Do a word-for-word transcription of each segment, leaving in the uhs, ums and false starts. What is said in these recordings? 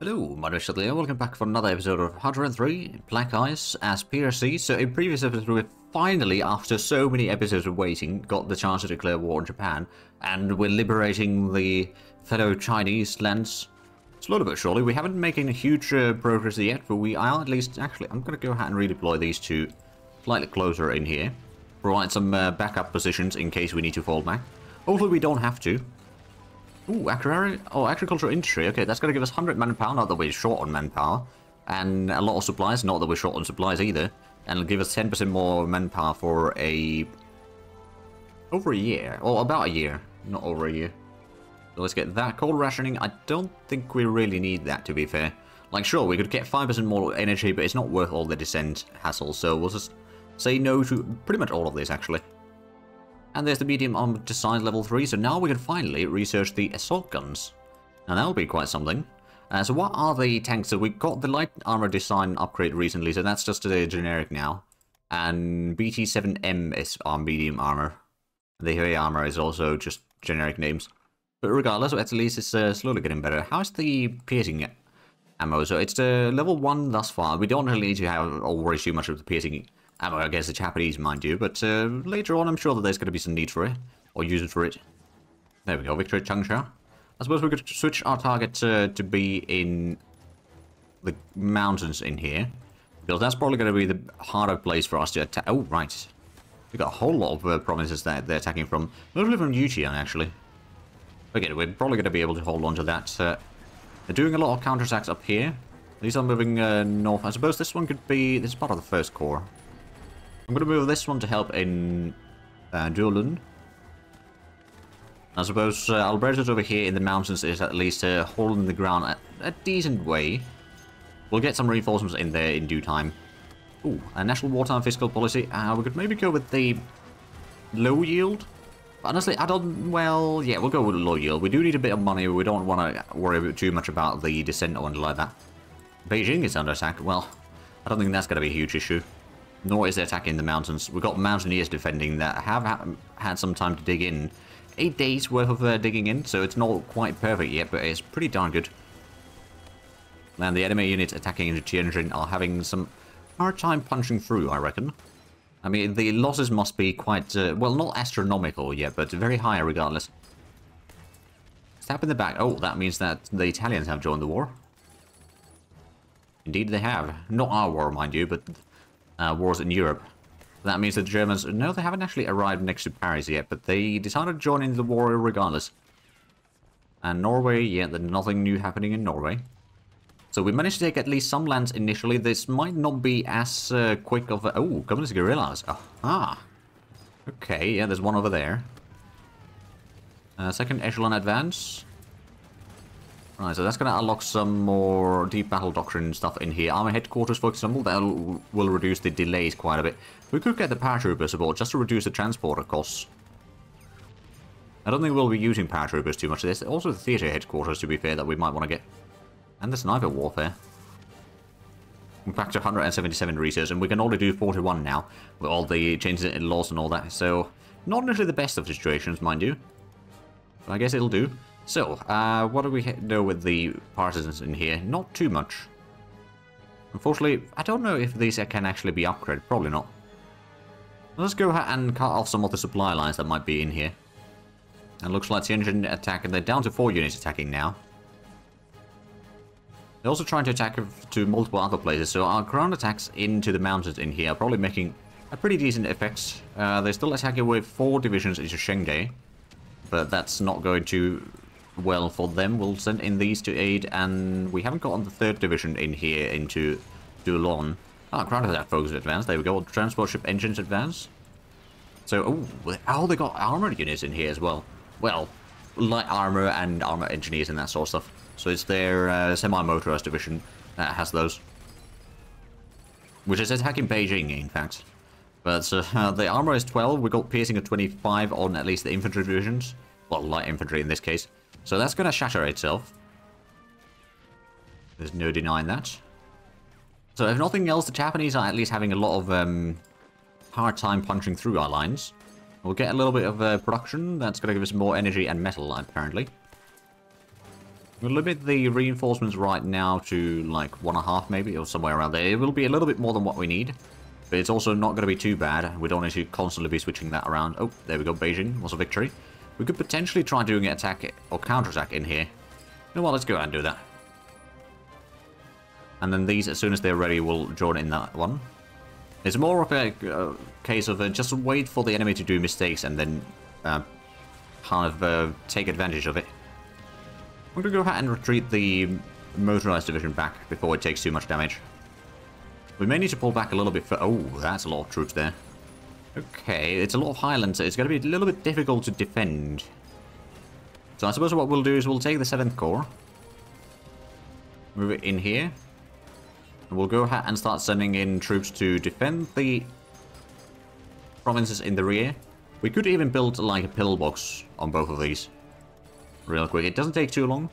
Hello, my dear Shilin, and welcome back for another episode of H O I three, Black Ice as P R C. So in previous episodes we finally, after so many episodes of waiting, got the chance to declare war on Japan, and we're liberating the fellow Chinese lands. Slowly but surely. We haven't made any huge uh, progress yet, but we are at least... Actually, I'm going to go ahead and redeploy these two slightly closer in here. Provide some uh, backup positions in case we need to fall back. Hopefully we don't have to. Ooh, agri oh, agricultural industry. Okay, that's going to give us one hundred manpower, not that we're short on manpower. And a lot of supplies, not that we're short on supplies either. And it'll give us ten percent more manpower for a... Over a year. Or about a year. Not over a year. So let's get that. Coal rationing, I don't think we really need that, to be fair. Like, sure, we could get five percent more energy, but it's not worth all the descent hassle. So we'll just say no to pretty much all of this, actually. And there's the medium arm design level three, so now we can finally research the assault guns. Now that'll be quite something. Uh, so what are the tanks? So we got the light armor design upgrade recently, so that's just a generic now. And B T seven M is our medium armor. The heavy armor is also just generic names. But regardless, at least it's uh, slowly getting better. How's the piercing ammo? So it's uh, level one thus far. We don't really need to have or worry too much of the piercing ammo against the Japanese, mind you, but uh, later on I'm sure that there's going to be some need for it, or use it for it. There we go, victory at Changsha. I suppose we could switch our target uh, to be in the mountains in here, because that's probably going to be the harder place for us to attack. Oh, right. We've got a whole lot of uh, provinces that they're attacking from, mostly from Yuqiang, actually. Okay, we're probably going to be able to hold on to that. Uh, they're doing a lot of counterattacks up here. These are moving uh, north. I suppose this one could be... This is part of the first corps. I'm going to move this one to help in uh, Duolun. I suppose uh, Albrechtos over here in the mountains is at least uh, holding the ground at a decent way. We'll get some reinforcements in there in due time. Ooh, a national wartime fiscal policy. Uh, we could maybe go with the low yield. But honestly, I don't... Well, yeah, we'll go with low yield. We do need a bit of money. We don't want to worry too much about the descent or anything like that. Beijing is under attack. Well, I don't think that's going to be a huge issue. Nor is the attack in the mountains. We've got mountaineers defending that have ha had some time to dig in. Eight days worth of uh, digging in, so it's not quite perfect yet, but it's pretty darn good. And the enemy units attacking into Tianjin are having some hard time punching through, I reckon. I mean, the losses must be quite, uh, well, not astronomical yet, but very high regardless. Stab in the back. Oh, that means that the Italians have joined the war. Indeed they have. Not our war, mind you, but... Uh, wars in Europe. That means the Germans... No, they haven't actually arrived next to Paris yet, but they decided to join in the war regardless. And Norway, yeah, there's nothing new happening in Norway. So we managed to take at least some lands initially. This might not be as uh, quick of a... Oh, communist guerrillas. Aha! Okay, yeah, there's one over there. Uh, second echelon advance. Right, so that's going to unlock some more Deep Battle Doctrine stuff in here. Army Headquarters, for example, that will reduce the delays quite a bit. We could get the Paratroopers aboard just to reduce the transporter costs. I don't think we'll be using Paratroopers too much of this. Also the Theatre Headquarters, to be fair, that we might want to get. And the Sniper Warfare. We're back to one hundred seventy-seven research, and we can only do forty-one now, with all the changes in laws and all that. So, not necessarily the best of situations, mind you. But I guess it'll do. So, uh, what do we know with the partisans in here? Not too much. Unfortunately, I don't know if these can actually be upgraded. Probably not. Let's go ahead and cut off some of the supply lines that might be in here. And looks like the engine attack, and they're down to four units attacking now. They're also trying to attack to multiple other places, so our ground attacks into the mountains in here are probably making a pretty decent effect. Uh, they're still attacking with four divisions into Chengde, but that's not going to... Well, for them, we'll send in these to aid, and we haven't gotten the third division in here into Duolun. Ah, oh, crowd of that focus advance. There we go. Transport ship engines advance. So, oh, oh, they got armored units in here as well. Well, light armor and armor engineers and that sort of stuff. So it's their uh, semi-motorized division that has those, which is attacking Beijing, in fact. But uh, the armor is twelve. We got piercing of twenty-five on at least the infantry divisions, well, light infantry in this case. So that's going to shatter itself. There's no denying that. So if nothing else, the Japanese are at least having a lot of um, hard time punching through our lines. We'll get a little bit of uh, production. That's going to give us more energy and metal, apparently. We'll limit the reinforcements right now to like one and a half maybe, or somewhere around there. It will be a little bit more than what we need, but it's also not going to be too bad. We don't need to constantly be switching that around. Oh, there we go, Beijing. What's a victory? We could potentially try doing an attack or counterattack in here. You know what, let's go ahead and do that. And then these, as soon as they're ready, will join in that one. It's more of a uh, case of uh, just wait for the enemy to do mistakes and then uh, kind of uh, take advantage of it. We're going to go ahead and retreat the motorized division back before it takes too much damage. We may need to pull back a little bit for... Oh, that's a lot of troops there. Okay, it's a lot of highlands, so it's going to be a little bit difficult to defend. So I suppose what we'll do is we'll take the seventh Corps. Move it in here. And we'll go ahead and start sending in troops to defend the provinces in the rear. We could even build like a pillbox on both of these. Real quick, it doesn't take too long.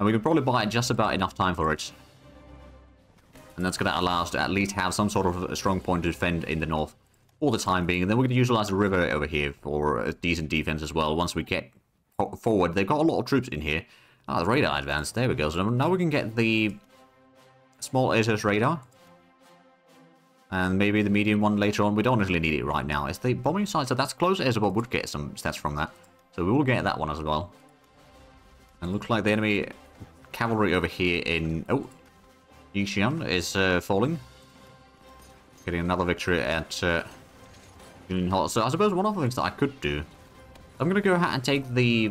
And we can probably buy just about enough time for it. And that's going to allow us to at least have some sort of a strong point to defend in the north for the time being. And then we're going to utilize the river over here for a decent defense as well. Once we get forward, they've got a lot of troops in here. Ah, the radar advanced. There we go. So now we can get the small A S S radar. And maybe the medium one later on. We don't actually need it right now. It's the bombing site, so that's close. Azabot would get some stats from that. So we will get that one as well. And looks like the enemy cavalry over here in... Oh, Yixian is uh, falling. Getting another victory at uh, Shilin Hot. So I suppose one of the things that I could do... I'm going to go ahead and take the...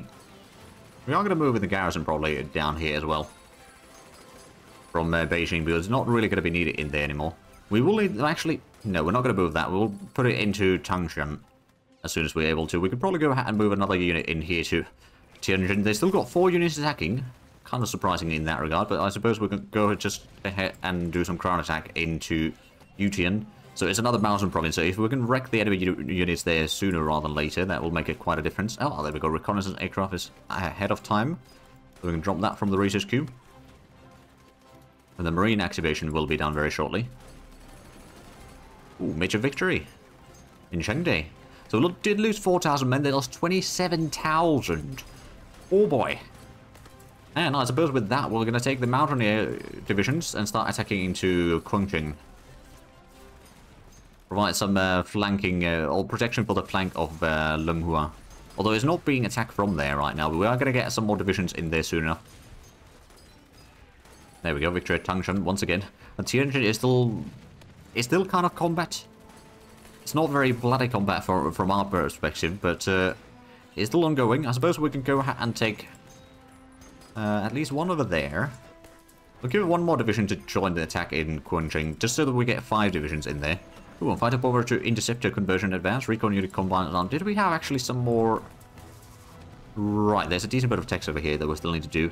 We are going to move with the garrison probably down here as well. From uh, Beijing, because it's not really going to be needed in there anymore. We will need... Actually, no, we're not going to move that. We'll put it into Changsha as soon as we're able to. We could probably go ahead and move another unit in here to Tianjin. They still got four units attacking. Kind of surprising in that regard, but I suppose we can go just ahead and do some crown attack into Yutian. So it's another mountain province, so if we can wreck the enemy units there sooner rather than later, that will make it quite a difference. Oh, there we go. Reconnaissance aircraft is ahead of time. We can drop that from the research queue. And the marine activation will be done very shortly. Ooh, major victory in Chengde. So we did lose four thousand men, they lost twenty-seven thousand. Oh boy. And I suppose with that, we're going to take the mountaineer divisions and start attacking into Kunching. Provide some uh, flanking uh, or protection for the flank of uh, Longhua. Although it's not being attacked from there right now, but we are going to get some more divisions in there soon enough. There we go, victory at Tangshan once again. And Tianjin is still... It's still kind of combat. It's not very bloody combat for, from our perspective, but uh, it's still ongoing. I suppose we can go ahead and take uh, at least one over there. We'll give it one more division to join the attack in Kuancheng, just so that we get five divisions in there. Ooh, and fighter power to interceptor conversion advance, recon unit combined arm. Did we have actually some more... Right, there's a decent bit of text over here that we still need to do.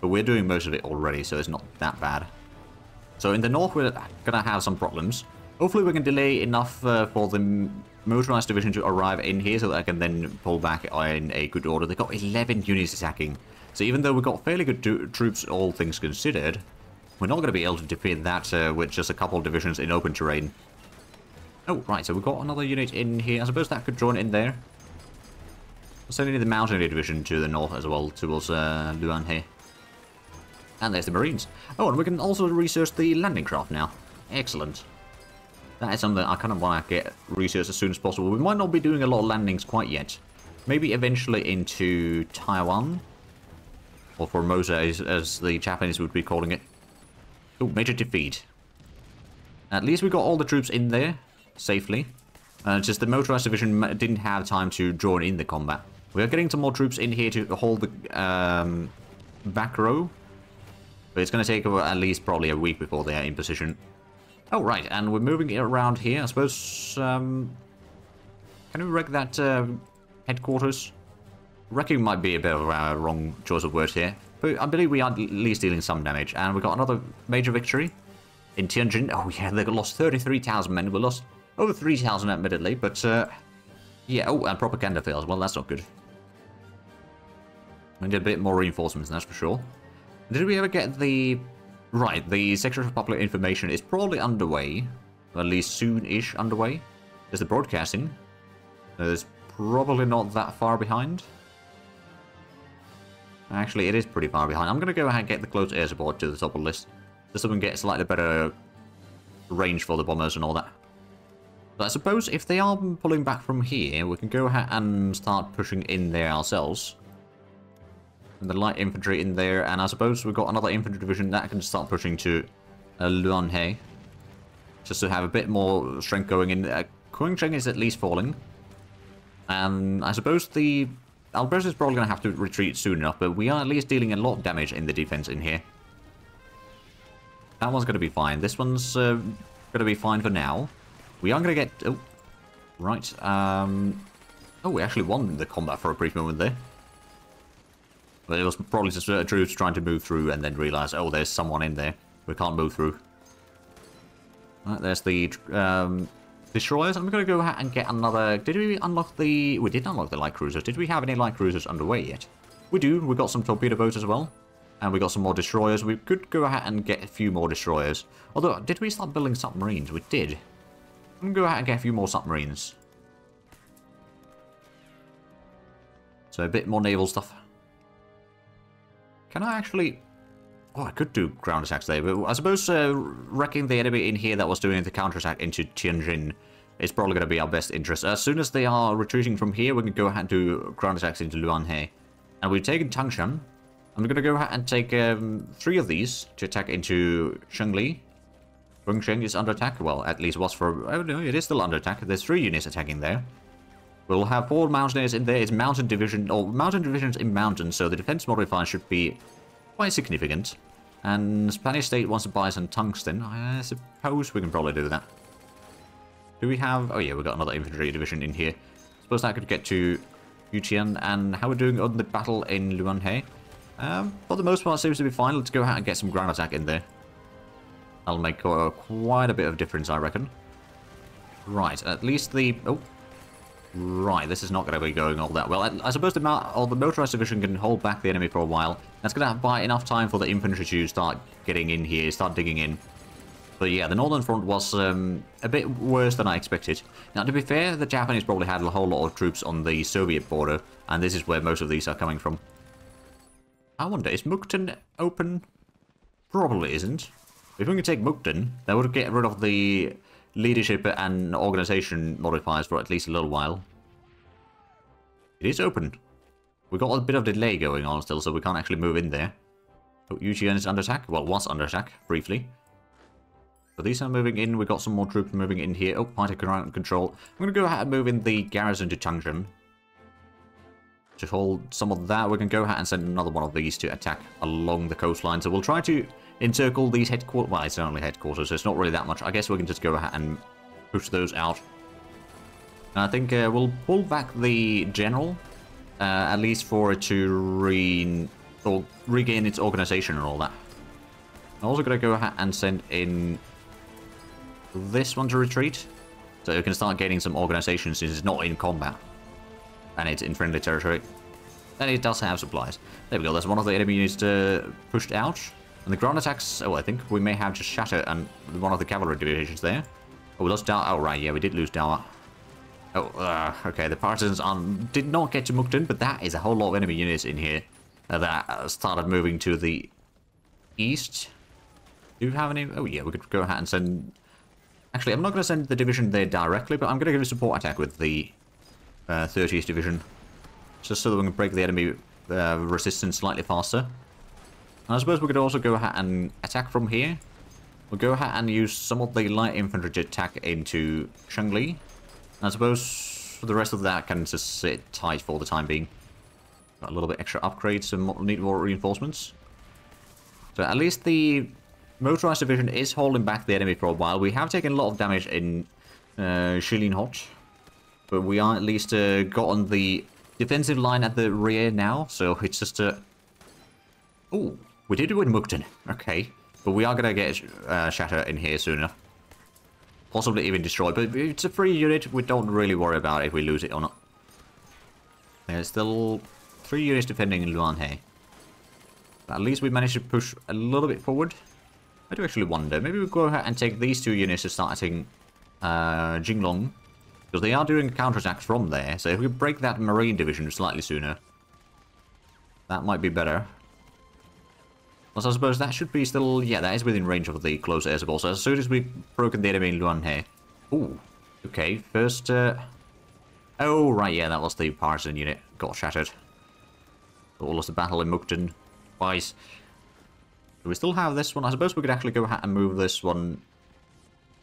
But we're doing most of it already, so it's not that bad. So in the north, we're going to have some problems. Hopefully we can delay enough uh, for the motorized division to arrive in here so that I can then pull back in a good order. They've got eleven units attacking. So even though we've got fairly good troops, all things considered, we're not going to be able to defeat that uh, with just a couple of divisions in open terrain. Oh, right, so we've got another unit in here. I suppose that could join in there. We'll send in the mountaineer division to the north as well, towards uh, Luanhe. And there's the Marines. Oh, and we can also research the landing craft now. Excellent. That is something I kind of want to get researched as soon as possible. We might not be doing a lot of landings quite yet. Maybe eventually into Taiwan. Or Formosa, as, as the Japanese would be calling it. Oh, major defeat. At least we got all the troops in there, safely. Uh, just the motorized division didn't have time to join in the combat. We are getting some more troops in here to hold the um, back row. But it's going to take at least probably a week before they are in position. Oh, right, and we're moving it around here. I suppose, um... Can we wreck that uh, headquarters? Wrecking might be a bit of a wrong choice of words here. But I believe we are at least dealing some damage. And we got another major victory in Tianjin. Oh, yeah, they lost thirty-three thousand men. We lost over three thousand, admittedly. But, uh... yeah, oh, and propaganda fails. Well, that's not good. We need a bit more reinforcements, that's for sure. Did we ever get the... Right, the Section for Public Information is probably underway. Or at least soon-ish underway. There's the broadcasting. It's probably not that far behind. Actually, it is pretty far behind. I'm going to go ahead and get the close air support to the top of the list, just so we can get slightly better range for the bombers and all that. But I suppose if they are pulling back from here, we can go ahead and start pushing in there ourselves. And the light infantry in there, and I suppose we've got another infantry division that can start pushing to uh, Luanhe, just to have a bit more strength going in. Uh, Kuncheng is at least falling. And I suppose the Albrechtos is probably going to have to retreat soon enough, but we are at least dealing a lot of damage in the defense in here. That one's going to be fine. This one's uh, going to be fine for now. We are going to get... Oh, right. Um, oh, we actually won the combat for a brief moment there. But it was probably just a troops trying to move through and then realize, oh, there's someone in there. We can't move through. Right, there's the um, destroyers. I'm going to go ahead and get another... Did we unlock the... We did unlock the light cruisers. Did we have any light cruisers underway yet? We do. We got some torpedo boats as well. And we got some more destroyers. We could go ahead and get a few more destroyers. Although, did we start building submarines? We did. I'm going to go ahead and get a few more submarines. So a bit more naval stuff. Can I actually... Oh, I could do ground attacks there, but I suppose uh, wrecking the enemy in here that was doing the counterattack into Tianjin is probably going to be our best interest. As soon as they are retreating from here, we can go ahead and do ground attacks into Luanhe. And we've taken Changsha. I'm going to go ahead and take um, three of these to attack into Chengli. Kuncheng is under attack. Well, at least was for... Oh, no, it is still under attack. There's three units attacking there. We'll have four Mountaineers in there. It's Mountain Division, or Mountain Divisions in Mountains, so the defense modifier should be quite significant. And Spanish State wants to buy some Tungsten. I suppose we can probably do that. Do we have... Oh, yeah, we've got another Infantry Division in here. I suppose that could get to Yutian. And how we're doing on the battle in Luanhe? Um, for the most part, seems to be fine. Let's go ahead and get some ground attack in there. That'll make uh, quite a bit of difference, I reckon. Right, at least the... Oh. Right, this is not going to be going all that well. I, I suppose the, or the motorized division can hold back the enemy for a while. That's going to buy enough time for the infantry to start getting in here, start digging in. But yeah, the northern front was um, a bit worse than I expected. Now, to be fair, the Japanese probably had a whole lot of troops on the Soviet border, and this is where most of these are coming from. I wonder, is Mukden open? Probably isn't. If we can take Mukden, that would get rid of the... leadership and organization modifiers for at least a little while. It is open. We've got a bit of delay going on still, so we can't actually move in there. But Yuqian is under attack. Well, was under attack, briefly. But these are moving in. We've got some more troops moving in here. Oh, fighter control. I'm going to go ahead and move in the garrison to Changchun. To hold some of that, we can go ahead and send another one of these to attack along the coastline. So we'll try to encircle these headquarters. Well, it's only headquarters, so it's not really that much. I guess we can just go ahead and push those out. And I think uh, we'll pull back the general, uh, at least for it to re or regain its organization and all that. I'm also going to go ahead and send in this one to retreat, so it can start gaining some organization since it's not in combat. And it's in friendly territory. And it does have supplies. There we go, that's one of the enemy units uh, pushed out. And the ground attacks, oh, I think we may have just shatter and one of the cavalry divisions there. Oh, we lost Dalma. Oh, right, yeah, we did lose Dalma. Oh, uh, okay, the partisans on, did not get to Mukden, but that is a whole lot of enemy units in here that started moving to the east. Do we have any? Oh, yeah, we could go ahead and send... Actually, I'm not going to send the division there directly, but I'm going to give a support attack with the... Uh, thirtieth Division, just so that we can break the enemy uh, resistance slightly faster. And I suppose we could also go ahead and attack from here. We'll go ahead and use some of the light infantry to attack into Chengli. I suppose the rest of that can just sit tight for the time being. Got a little bit extra upgrades and need more reinforcements. So at least the motorized division is holding back the enemy for a while. We have taken a lot of damage in uh, Shilin Hot. But we are at least uh, got on the defensive line at the rear now, so it's just a... Uh... Ooh, we did win Mukden, okay. But we are going to get uh, Shatter in here soon enough. Possibly even destroyed, but it's a free unit. We don't really worry about if we lose it or not. There's still three units defending in Luanhe. But at least we managed to push a little bit forward. I do actually wonder, maybe we'll go ahead and take these two units to start attacking uh, Jinglong. Because they are doing counterattacks from there, so if we break that Marine Division slightly sooner. That might be better. Plus, I suppose that should be still... Yeah, that is within range of the close air support. So as soon as we broken the enemy in Luanhe... Ooh. Okay, first... Uh... Oh, right, yeah, that was the partisan unit. Got shattered. All lost the battle in Mukden twice. Do we still have this one? I suppose we could actually go ahead and move this one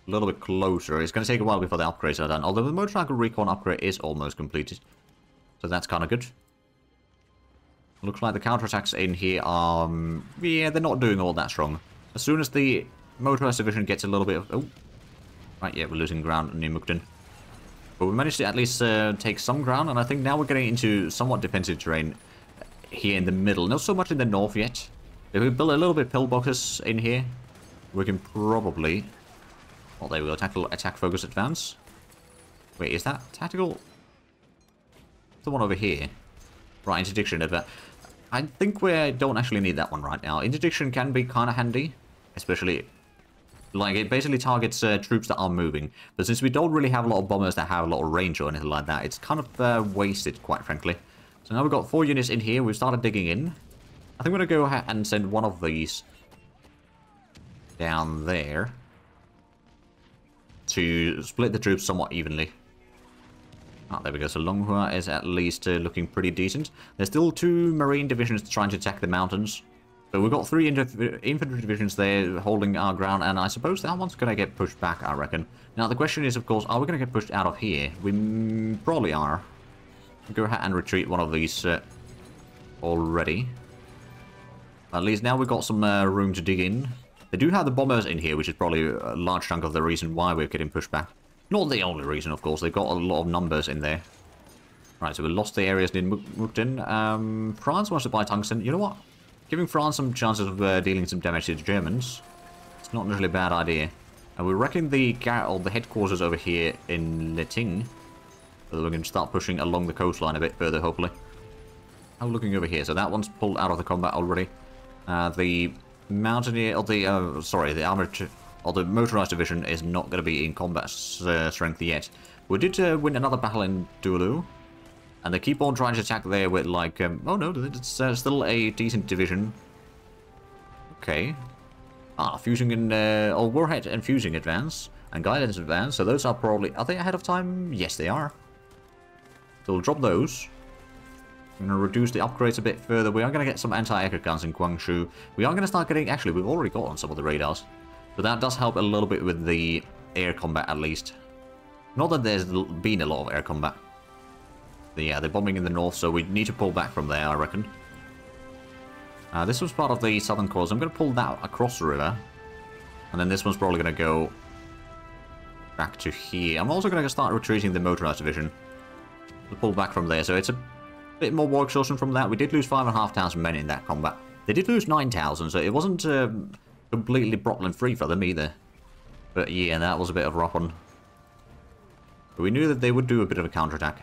a little bit closer. It's going to take a while before the upgrades are done, although the motorcycle recon upgrade is almost completed. So that's kind of good. Looks like the counterattacks in here are... Um, yeah, they're not doing all that strong. As soon as the motorized division gets a little bit of... Oh, right, yeah, we're losing ground near Mukden. But we managed to at least uh, take some ground, and I think now we're getting into somewhat defensive terrain here in the middle. Not so much in the north yet. If we build a little bit of pillboxes in here, we can probably... Well, there we go. Tactical attack focus advance. Wait, is that tactical? The one over here. Right, interdiction. But I think we don't actually need that one right now. Interdiction can be kind of handy, especially... Like, it basically targets uh, troops that are moving. But since we don't really have a lot of bombers that have a lot of range or anything like that, it's kind of uh, wasted, quite frankly. So now we've got four units in here. We've started digging in. I think we're going to go ahead and send one of these down there to split the troops somewhat evenly. Ah, oh, there we go. So Longhua is at least uh, looking pretty decent. There's still two marine divisions trying to attack the mountains. So we've got three infantry divisions there holding our ground, and I suppose that one's going to get pushed back, I reckon. Now, the question is, of course, are we going to get pushed out of here? We m probably are. We'll go ahead and retreat one of these uh, already. At least now we've got some uh, room to dig in. They do have the bombers in here, which is probably a large chunk of the reason why we're getting pushed back. Not the only reason, of course. They've got a lot of numbers in there. Right, so we lost the areas near Mukden. Um, France wants to buy tungsten. You know what? Giving France some chances of uh, dealing some damage to the Germans. It's not necessarily a bad idea. And we reckon the or the headquarters over here in Letting. So we can start pushing along the coastline a bit further, hopefully. I'm looking over here. So that one's pulled out of the combat already. Uh, the mountaineer, or the uh, sorry, the armored or the motorized division is not going to be in combat uh, strength yet. We did uh, win another battle in Duolun. And they keep on trying to attack there with, like, um, oh no, it's uh, still a decent division. Okay. Ah, fusing and, uh, or warhead and fusing advance, and guidance advance, so those are probably, are they ahead of time? Yes, they are. So we'll drop those. I'm going to reduce the upgrades a bit further. We are going to get some anti-air guns in Guangzhou. We are going to start getting, actually, we've already got on some of the radars. But that does help a little bit with the air combat, at least. Not that there's been a lot of air combat. Yeah, they're bombing in the north, so we need to pull back from there, I reckon. Uh, this was part of the southern course. I'm going to pull that across the river. And then this one's probably going to go back to here. I'm also going to start retreating the motorized division. We'll pull back from there, so it's a bit more war exhaustion from that. We did lose five thousand five hundred men in that combat. They did lose nine thousand, so it wasn't um, completely Brotland free for them either. But yeah, that was a bit of a rough one. But we knew that they would do a bit of a counterattack.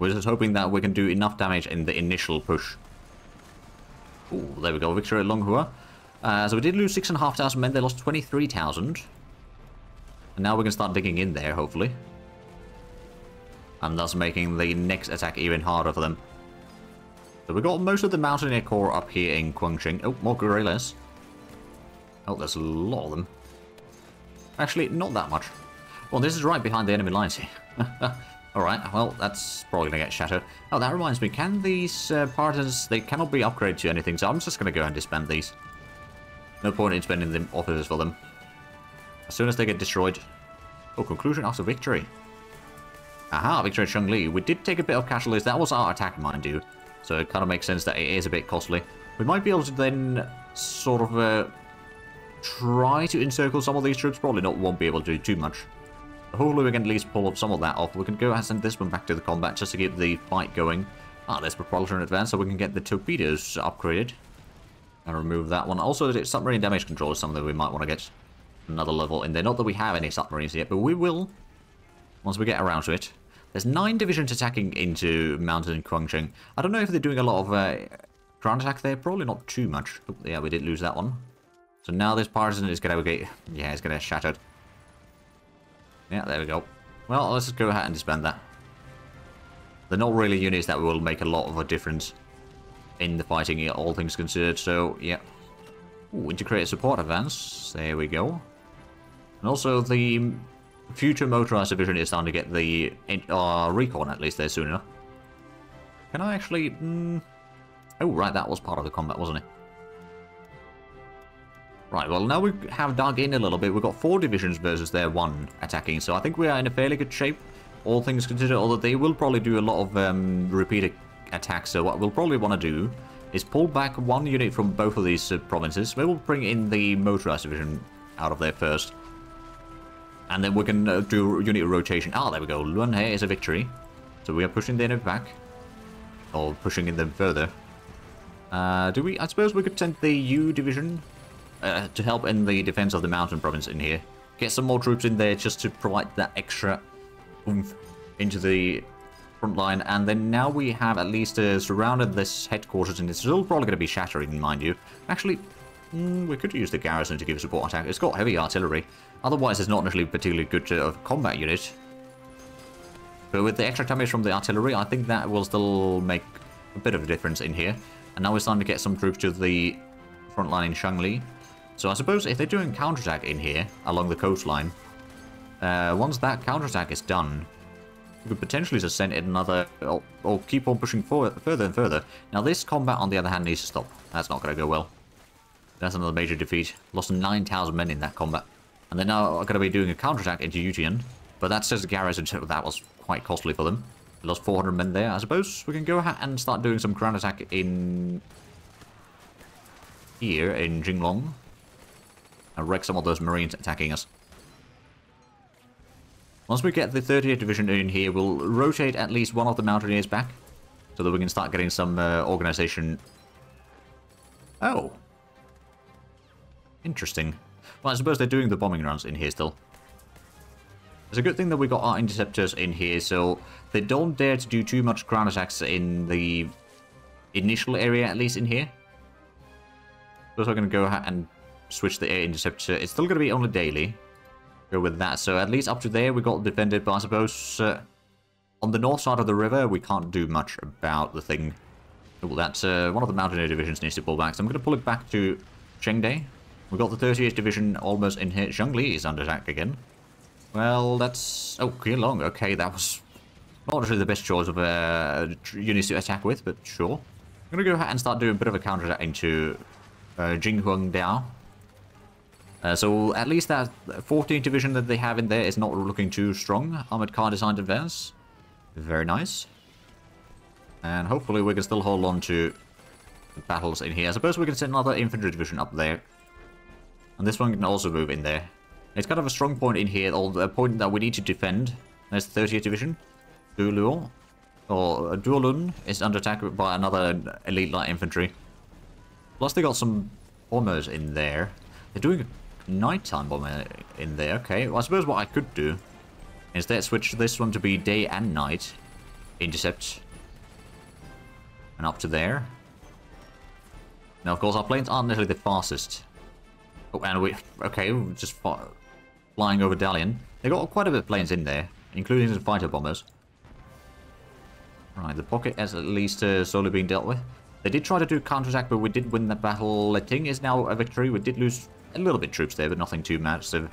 We're just hoping that we can do enough damage in the initial push. Ooh, there we go. Victory at Longhua. Uh, so we did lose six thousand five hundred men. They lost twenty-three thousand. And now we can start digging in there, hopefully. And thus making the next attack even harder for them. So we got most of the Mountaineer Corps up here in Kunching. Oh, more guerrillas. Oh, there's a lot of them. Actually, not that much. Well, this is right behind the enemy lines here. Alright, well, that's probably going to get shattered. Oh, that reminds me, can these uh, partisans, they cannot be upgraded to anything, so I'm just going to go and disband these. No point in spending the officers for them. As soon as they get destroyed... Oh, conclusion after victory. Aha, victory at Chengli. We did take a bit of casualties. That was our attack, mind you. So it kind of makes sense that it is a bit costly. We might be able to then sort of uh, try to encircle some of these troops. Probably not won't be able to do too much. Hopefully we can at least pull up some of that off. We can go ahead and send this one back to the combat just to keep the fight going. Ah, there's propulsion advance, so we can get the torpedoes upgraded. And remove that one. Also, submarine damage control is something that we might want to get another level in there. Not that we have any submarines yet, but we will once we get around to it. There's nine divisions attacking into Mountain Kuancheng. I don't know if they're doing a lot of uh, ground attack there. Probably not too much. Oh, yeah, we did lose that one. So now this partisan is going to get... Yeah, it's going to get shattered. Yeah, there we go. Well, let's just go ahead and disband that. They're not really units that will make a lot of a difference. in the fighting, all things considered, so yeah. Ooh, integrated support advance, there we go. And also the future motorized division is starting to get the uh, recon, at least there soon enough. Can I actually... Mm, oh right, that was part of the combat, wasn't it? Right, well now we have dug in a little bit, we've got four divisions versus their one attacking, so I think we are in a fairly good shape, all things considered, although they will probably do a lot of um, repeated attacks, so what we'll probably want to do is pull back one unit from both of these uh, provinces. We'll bring in the motorized division out of there first, and then we can uh, do unit rotation. Ah, there we go, Luanhe is a victory, so we are pushing the enemy back, or pushing in them further. Uh, do we, I suppose we could send the U division... Uh, to help in the defense of the mountain province in here. Get some more troops in there just to provide that extra oomph into the front line. And then now we have at least uh, surrounded this headquarters, and it's still probably going to be shattering, mind you. Actually, mm, we could use the garrison to give a support attack. It's got heavy artillery. Otherwise, it's not necessarily particularly good to, uh, combat unit. But with the extra damage from the artillery, I think that will still make a bit of a difference in here. And now we're starting to get some troops to the front line in Chengli. So I suppose if they're doing counterattack in here, along the coastline, uh, once that counterattack is done, we could potentially just send in another, or, or keep on pushing forward, further and further. Now this combat, on the other hand, needs to stop. That's not going to go well. That's another major defeat. Lost nine thousand men in that combat. And they're now going to be doing a counterattack into Yutian, but that's just a garrison, so that was quite costly for them. They lost four hundred men there. I suppose we can go ahead and start doing some ground attack in... here, in Jinglong. And wreck some of those marines attacking us. Once we get the thirtieth Division in here, we'll rotate at least one of the mountaineers back, so that we can start getting some uh, organization. Oh. Interesting. Well, I suppose they're doing the bombing runs in here still. It's a good thing that we got our interceptors in here, so they don't dare to do too much ground attacks in the initial area, at least in here. We're also going to go ahead and switch the air interceptor. It's still going to be only daily. Go with that. So at least up to there we got defended, but I suppose uh, on the north side of the river we can't do much about the thing. Well, that's uh, one of the mountaineer divisions needs to pull back. So I'm going to pull it back to Chengde. We've got the thirtieth division almost in here. Zhengli is under attack again. Well, that's... Oh, Qinhuangdao. Okay, that was not really the best choice of uh, units to attack with, but sure. I'm going to go ahead and start doing a bit of a counterattack into uh, Qinhuangdao. Uh, so at least that fourteenth division that they have in there is not looking too strong. Armored car designed advance. Very nice. And hopefully we can still hold on to the battles in here. I suppose we can send another infantry division up there. And this one can also move in there. It's kind of a strong point in here, or a point that we need to defend. There's the thirtieth division. Duolun, or Duolun is under attack by another elite light infantry. Plus they got some bombers in there. They're doing... nighttime bomber in there, okay. Well, I suppose what I could do is that switch this one to be day and night intercept, and up to there. Now, of course, our planes aren't necessarily the fastest. Oh, and we okay, we're just flying over Dalian. They got quite a bit of planes in there, including some fighter bombers. Right, the pocket has at least uh, slowly being dealt with. They did try to do counterattack, but we did win that battle. Letting is now a victory. We did lose a little bit troops there, but nothing too massive.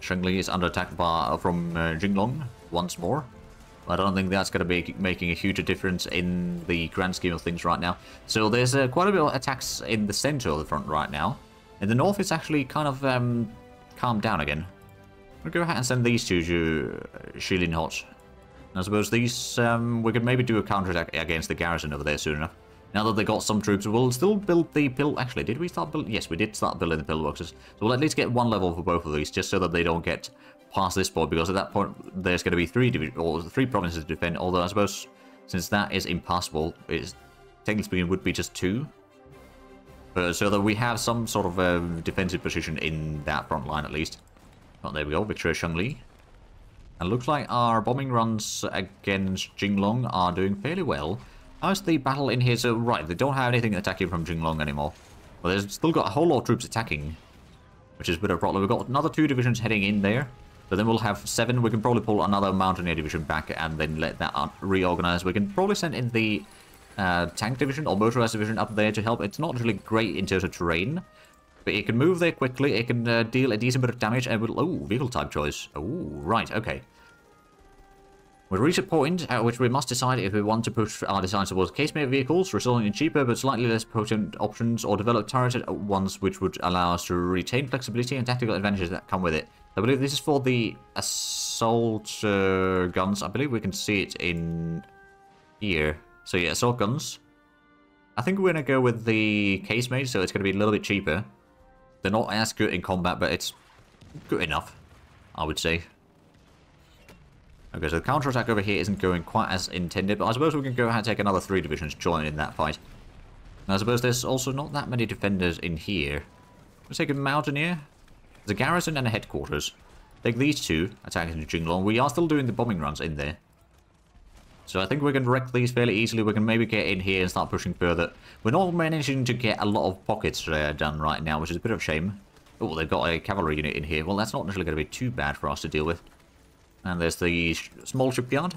Chengli is under attack by, from uh, Jinglong once more. I don't think that's going to be making a huge difference in the grand scheme of things right now. So there's uh, quite a bit of attacks in the center of the front right now. In the north, it's actually kind of um, calmed down again. We'll go ahead and send these two to Shilin Hot. And I suppose these um, we could maybe do a counterattack against the garrison over there soon enough. Now that they got some troops, we'll still build the pill. Actually, did we start building? Yes, we did start building the pillboxes. So we'll at least get one level for both of these, just so that they don't get past this point. Because at that point, there's going to be three division or three provinces to defend. Although I suppose, since that is impossible, it's technically speaking would be just two. But so that we have some sort of um, defensive position in that front line at least. Well, there we go, victory Chengli. And looks like our bombing runs against Jinglong are doing fairly well. How's the battle in here? So, right, they don't have anything attacking from Jinglong anymore. But well, they've still got a whole lot of troops attacking, which is a bit of a problem. We've got another two divisions heading in there. But then we'll have seven. We can probably pull another mountaineer division back and then let that reorganize. We can probably send in the uh, tank division or motorized division up there to help. It's not really great in terms of terrain, but it can move there quickly, it can uh, deal a decent bit of damage, and will... Oh, vehicle type choice. Oh, right, okay. We'll reach a point at which we must decide if we want to push our design towards casemate vehicles, resulting in cheaper but slightly less potent options, or develop turreted ones which would allow us to retain flexibility and tactical advantages that come with it. I believe this is for the assault uh, guns. I believe we can see it in here. So yeah, assault guns. I think we're going to go with the casemate, so it's going to be a little bit cheaper. They're not as good in combat, but it's good enough, I would say. Okay, so the counterattack over here isn't going quite as intended, but I suppose we can go ahead and take another three divisions join in that fight. And I suppose there's also not that many defenders in here. Let's take a mountaineer. There's a garrison and a headquarters. Take these two, attacking into Jinglong. We are still doing the bombing runs in there. So I think we can wreck these fairly easily. We can maybe get in here and start pushing further. We're not managing to get a lot of pockets uh, done right now, which is a bit of a shame. Oh, they've got a cavalry unit in here. Well, that's not necessarily going to be too bad for us to deal with. And there's the sh small shipyard.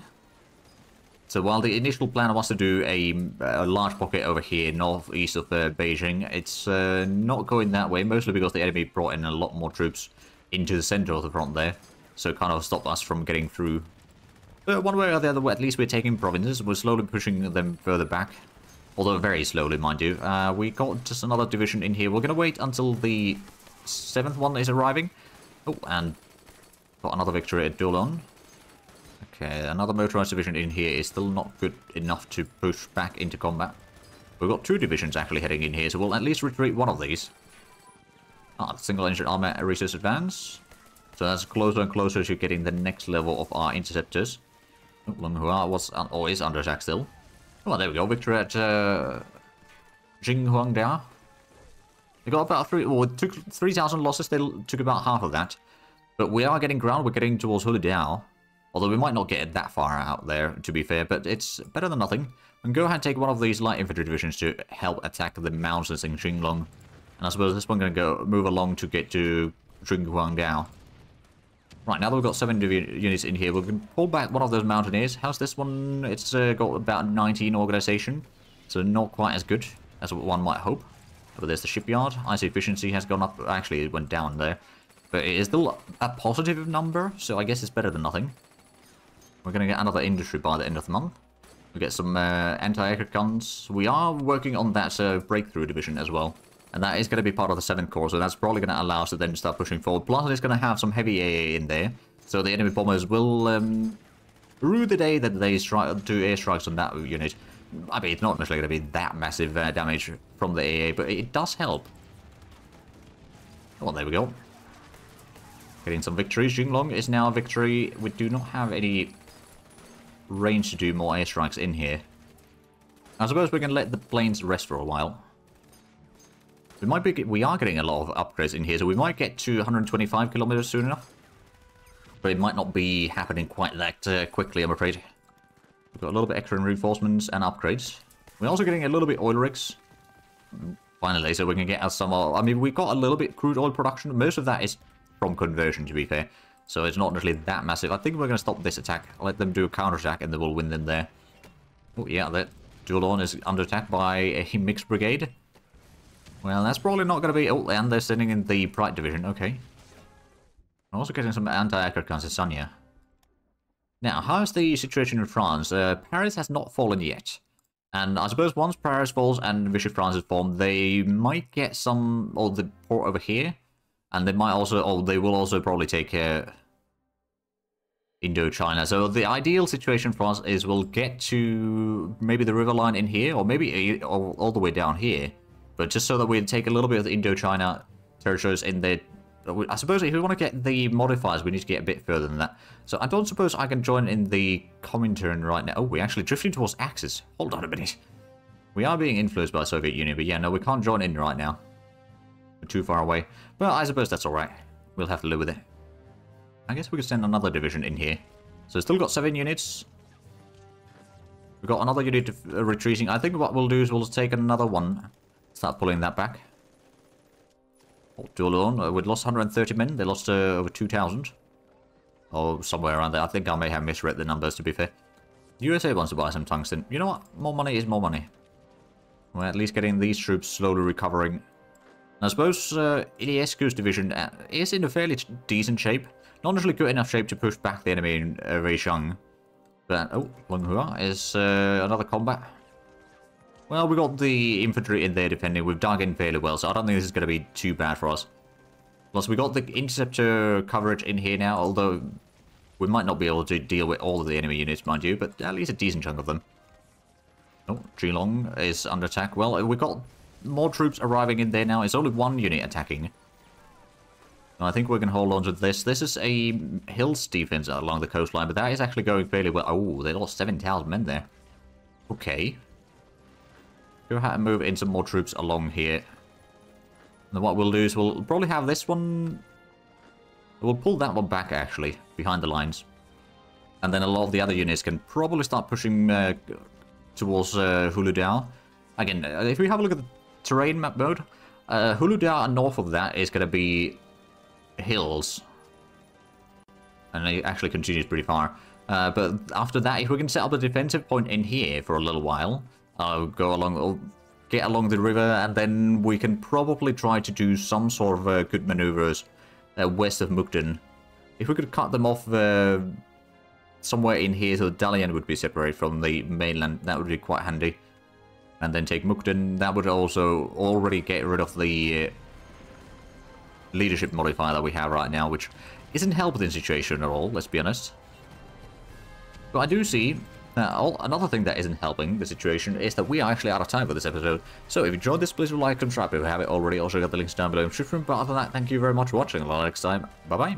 So while the initial plan was to do a, a large pocket over here, northeast of uh, Beijing, it's uh, not going that way, mostly because the enemy brought in a lot more troops into the center of the front there. So it kind of stopped us from getting through. But one way or the other way, at least we're taking provinces. We're slowly pushing them further back. Although very slowly, mind you. Uh, we got just another division in here. We're going to wait until the seventh one is arriving. Oh, and... got another victory at Duolun. Okay, another motorized division in here is still not good enough to push back into combat. We've got two divisions actually heading in here, so we'll at least retreat one of these. Ah, single engine armor reaches advance. So that's closer and closer to getting the next level of our interceptors. Oh, Longhua was un or is under attack still. Well, there we go, victory at uh, Qinhuangdao. They got about three, well, it took three thousand losses, they took about half of that. But we are getting ground, we're getting towards Huludao. Although we might not get it that far out there, to be fair, but it's better than nothing. And go ahead and take one of these light infantry divisions to help attack the mountains in Jinglong. And I suppose this one's going to go move along to get to Qinhuangdao. Right, now that we've got seven units in here, we can pull back one of those mountaineers. How's this one? It's uh, got about nineteen organization, so not quite as good as what one might hope. But there's the shipyard. Ice efficiency has gone up. Actually, it went down there. But it is still a positive number, so I guess it's better than nothing. We're going to get another industry by the end of the month. We'll get some uh, anti-aircraft guns. We are working on that uh, breakthrough division as well. And that is going to be part of the seventh Corps, so that's probably going to allow us to then start pushing forward. Plus, it's going to have some heavy A A in there. So the enemy bombers will um, rue the day that they strike, do airstrikes on that unit. I mean, it's not necessarily going to be that massive uh, damage from the A A, but it does help. Well, there we go. Getting some victories. Jinglong is now a victory. We do not have any range to do more airstrikes in here. I suppose we can let the planes rest for a while. We might be, we are getting a lot of upgrades in here, so we might get to one hundred twenty-five kilometers soon enough. But it might not be happening quite that uh, quickly, I'm afraid. We've got a little bit extra in reinforcements and upgrades. We're also getting a little bit oil rigs. Finally, so we can get us some... I mean, we got a little bit crude oil production. Most of that is... from conversion, to be fair. So it's not really that massive. I think we're going to stop this attack. Let them do a counter-attack and then we'll win them there. Oh, yeah, that Duolun is under attack by a mixed brigade. Well, that's probably not going to be... Oh, and they're sending in the Pride Division. Okay. I'm also getting some anti-aircraft guns in Sanya. Now, how's the situation in France? Uh, Paris has not fallen yet. And I suppose once Paris falls and Vichy France is formed, they might get some... or the port over here. And they might also, or they will also probably take uh, Indochina. So the ideal situation for us is we'll get to maybe the river line in here, or maybe all, all the way down here. But just so that we take a little bit of the Indochina territories in there. I suppose if we want to get the modifiers, we need to get a bit further than that. So I don't suppose I can join in the Comintern right now. Oh, we're actually drifting towards Axis. Hold on a minute. We are being influenced by the Soviet Union, but yeah, no, we can't join in right now. We're too far away. Well, I suppose that's alright. We'll have to live with it. I guess we could send another division in here. So still got seven units. We've got another unit uh, retreating. I think what we'll do is we'll take another one. Start pulling that back. Oh, Duolun. Uh, we lost one hundred thirty men. They lost uh, over two thousand. Or oh, somewhere around there. I think I may have misread the numbers, to be fair. U S A wants to buy some tungsten. You know what? More money is more money. We're at least getting these troops slowly recovering. I suppose uh, Iliescu's division is in a fairly decent shape. Not necessarily good enough shape to push back the enemy in uh, Weisheng. But, oh, Longhua is uh, another combat. Well, we got the infantry in there defending. We've dug in fairly well, so I don't think this is going to be too bad for us. Plus, we got the interceptor coverage in here now, although we might not be able to deal with all of the enemy units, mind you, but at least a decent chunk of them. Oh, Jinglong is under attack. Well, we got more troops arriving in there now. It's only one unit attacking. I think we can hold on to this. This is a hills defense along the coastline, but that is actually going fairly well. Oh, they lost seven thousand men there. Okay. Go ahead and move in some more troops along here. And then what we'll do is we'll probably have this one... We'll pull that one back, actually, behind the lines. And then a lot of the other units can probably start pushing uh, towards uh, Huludao. Again, if we have a look at the terrain map mode, uh, Huludao and north of that is going to be... hills, and it actually continues pretty far, uh, but after that, if we can set up a defensive point in here for a little while, I'll go along, get along the river, and then we can probably try to do some sort of uh, good maneuvers uh, west of Mukden. If we could cut them off uh, somewhere in here so Dalian would be separated from the mainland, that would be quite handy, and then take Mukden. That would also already get rid of the uh, leadership modifier that we have right now, which isn't helping the situation at all, let's be honest. But I do see that all, another thing that isn't helping the situation is that we are actually out of time for this episode. So if you enjoyed this, please like and subscribe if you haven't already. Also got the links down below in the description. But other than that, thank you very much for watching. Until next time, bye bye.